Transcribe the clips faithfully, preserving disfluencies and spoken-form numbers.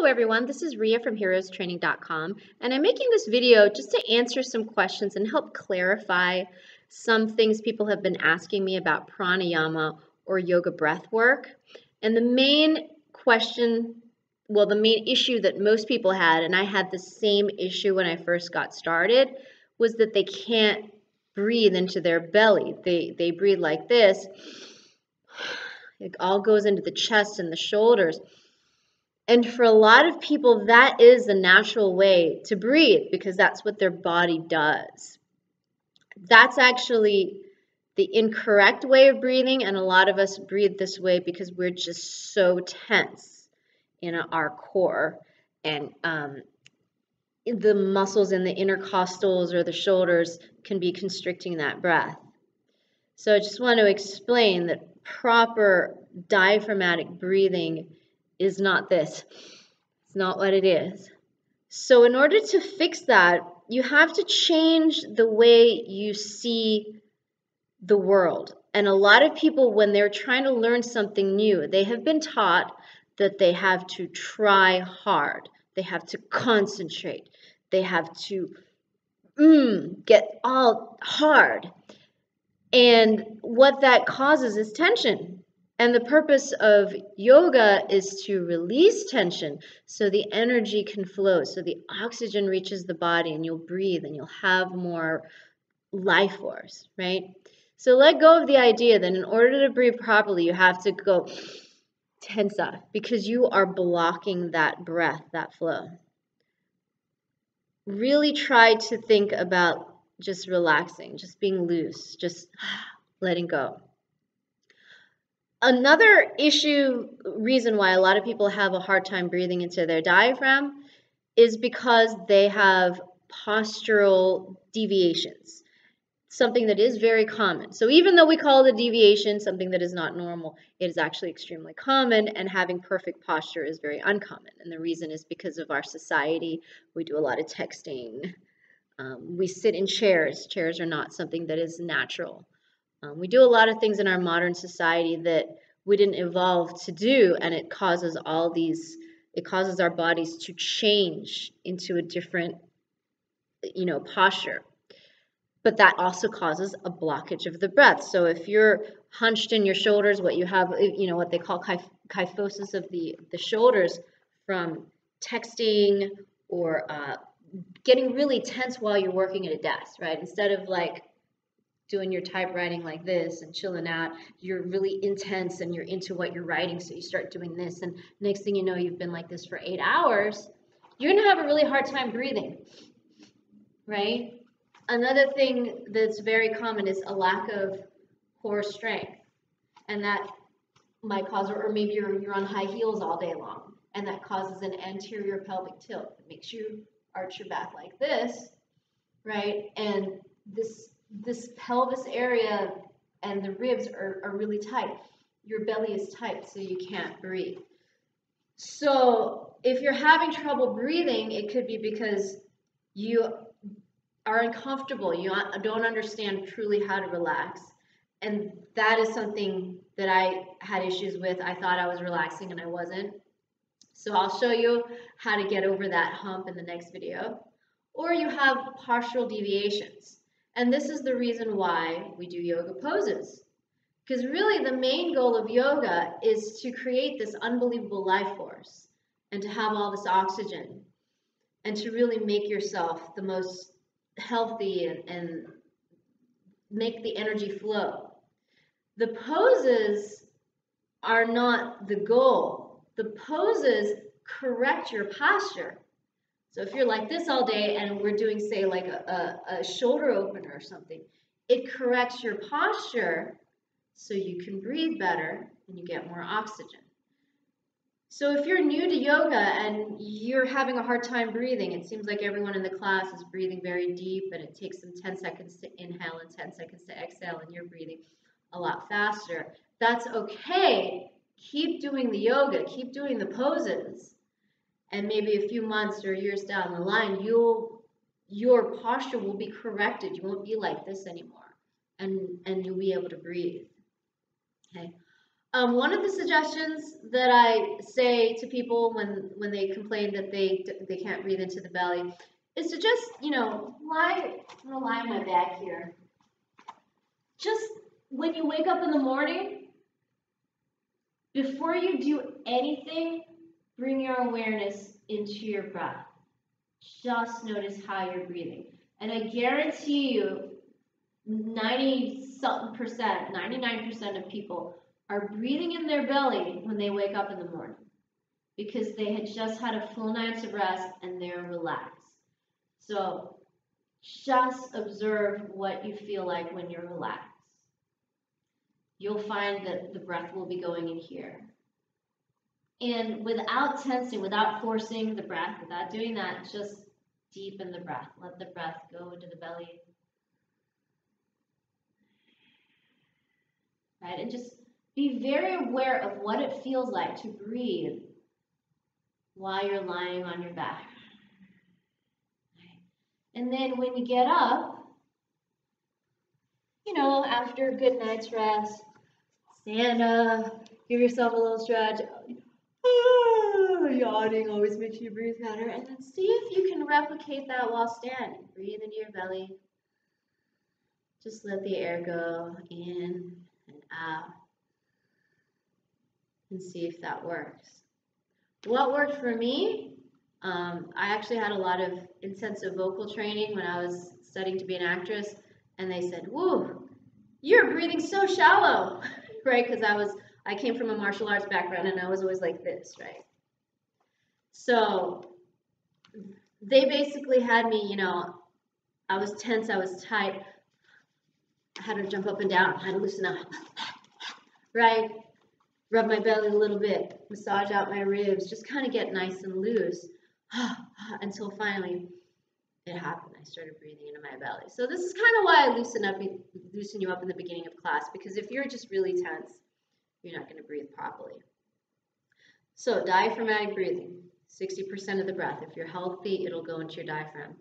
Hello everyone, this is Rhea from Heroes Training dot com, and I'm making this video just to answer some questions and help clarify some things people have been asking me about pranayama or yoga breath work. And the main question, well, the main issue that most people had, and I had the same issue when I first got started, was that they can't breathe into their belly. They, they breathe like this. It all goes into the chest and the shoulders. And for a lot of people, that is the natural way to breathe because that's what their body does. That's actually the incorrect way of breathing, and a lot of us breathe this way because we're just so tense in our core. And um, the muscles in the intercostals or the shoulders can be constricting that breath. So I just want to explain that proper diaphragmatic breathing is not this. It's not what it is. So in order to fix that, you have to change the way you see the world. And a lot of people, when they're trying to learn something new, they have been taught that they have to try hard. They have to concentrate. They have to mm, get all hard. And what that causes is tension. And the purpose of yoga is to release tension so the energy can flow, so the oxygen reaches the body and you'll breathe and you'll have more life force, right? So let go of the idea that in order to breathe properly, you have to go tense up because you are blocking that breath, that flow. Really try to think about just relaxing, just being loose, just letting go. Another issue, reason why a lot of people have a hard time breathing into their diaphragm is because they have postural deviations, something that is very common. So even though we call it a deviation something that is not normal, it is actually extremely common, and having perfect posture is very uncommon. And the reason is because of our society. We do a lot of texting. Um, we sit in chairs. Chairs are not something that is natural. Um, we do a lot of things in our modern society that we didn't evolve to do, and it causes all these, it causes our bodies to change into a different, you know, posture. But that also causes a blockage of the breath. So if you're hunched in your shoulders, what you have, you know, what they call kyphosis of the, the shoulders from texting or uh, getting really tense while you're working at a desk, right? Instead of like doing your typewriting like this and chilling out, you're really intense and you're into what you're writing, so you start doing this, and next thing you know, you've been like this for eight hours, you're gonna have a really hard time breathing, right? Another thing that's very common is a lack of core strength, and that might cause, or maybe you're, you're on high heels all day long, and that causes an anterior pelvic tilt. It makes you arch your back like this, right? And this This pelvis area and the ribs are, are really tight. Your belly is tight, so you can't breathe. So if you're having trouble breathing, it could be because you are uncomfortable. You don't understand truly how to relax. And that is something that I had issues with. I thought I was relaxing and I wasn't. So I'll show you how to get over that hump in the next video. Or you have postural deviations. And this is the reason why we do yoga poses. Because really the main goal of yoga is to create this unbelievable life force and to have all this oxygen and to really make yourself the most healthy and, and make the energy flow. The poses are not the goal. The poses correct your posture. So if you're like this all day and we're doing, say, like a, a, a shoulder opener or something, it corrects your posture so you can breathe better and you get more oxygen. So if you're new to yoga and you're having a hard time breathing, it seems like everyone in the class is breathing very deep and it takes them ten seconds to inhale and ten seconds to exhale and you're breathing a lot faster. That's okay. Keep doing the yoga. Keep doing the poses. And maybe a few months or years down the line, you'll, your posture will be corrected. You won't be like this anymore, and, and you'll be able to breathe, okay? Um, one of the suggestions that I say to people when, when they complain that they, they can't breathe into the belly is to just, you know, lie, I'm gonna lie on my back here. Just when you wake up in the morning, before you do anything, bring your awareness into your breath. Just notice how you're breathing. And I guarantee you, ninety something percent, ninety-nine percent of people are breathing in their belly when they wake up in the morning because they had just had a full night's of rest and they're relaxed. So just observe what you feel like when you're relaxed. You'll find that the breath will be going in here. And without tensing, without forcing the breath, without doing that, just deepen the breath. Let the breath go into the belly. Right? And just be very aware of what it feels like to breathe while you're lying on your back. Right? And then when you get up, you know, after a good night's rest, stand up, give yourself a little stretch. Ah, yawning always makes you breathe better. And then see if you can replicate that while standing. Breathe into your belly. Just let the air go in and out. And see if that works. What worked for me? Um, I actually had a lot of intensive vocal training when I was studying to be an actress. And they said, whoa, you're breathing so shallow, right? Because I was, I came from a martial arts background and I was always like this, right? So they basically had me, you know, I was tense, I was tight. I had to jump up and down, I had to loosen up, right? Rub my belly a little bit, massage out my ribs, just kind of get nice and loose until finally it happened. I started breathing into my belly. So this is kind of why I loosen up, loosen you up in the beginning of class, because if you're just really tense, you're not going to breathe properly. So diaphragmatic breathing, sixty percent of the breath. If you're healthy, it'll go into your diaphragm.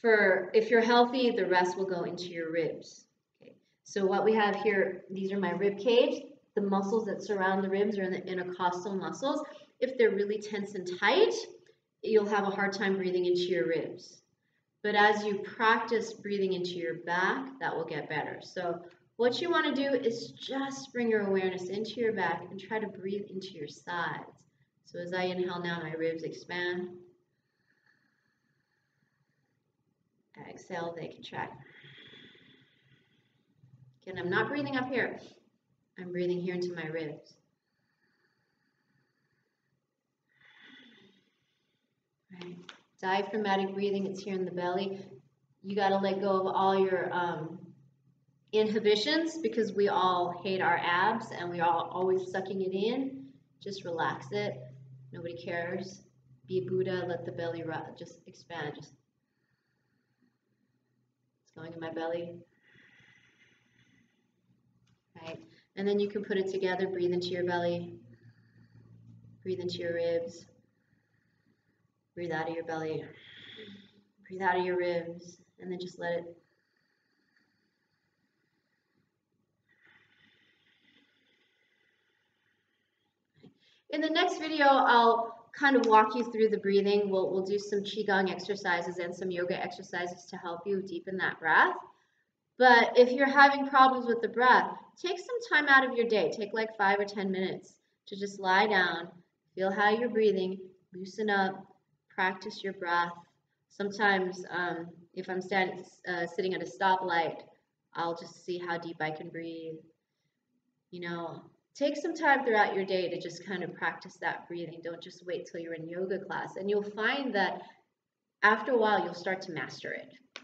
For if you're healthy, the rest will go into your ribs. Okay. So what we have here, these are my rib cage. The muscles that surround the ribs are in the intercostal muscles. If they're really tense and tight, you'll have a hard time breathing into your ribs. But as you practice breathing into your back, that will get better. So what you want to do is just bring your awareness into your back and try to breathe into your sides. So as I inhale now, my ribs expand. I exhale, they contract. Again, I'm not breathing up here. I'm breathing here into my ribs. Right. Diaphragmatic breathing, it's here in the belly. You got to let go of all your um, inhibitions because we all hate our abs and we all always sucking it in. Just relax it. Nobody cares. Be Buddha. Let the belly rub. Just expand. Just. It's going in my belly. Right. And then you can put it together, breathe into your belly, breathe into your ribs, breathe out of your belly, breathe out of your ribs, and then just let it. In the next video, I'll kind of walk you through the breathing. We'll, we'll do some Qigong exercises and some yoga exercises to help you deepen that breath. But if you're having problems with the breath, take some time out of your day. Take like five or ten minutes to just lie down, feel how you're breathing, loosen up, practice your breath. Sometimes um, if I'm standing, uh, sitting at a stoplight, I'll just see how deep I can breathe. You know, take some time throughout your day to just kind of practice that breathing. Don't just wait till you're in yoga class. And you'll find that after a while, you'll start to master it.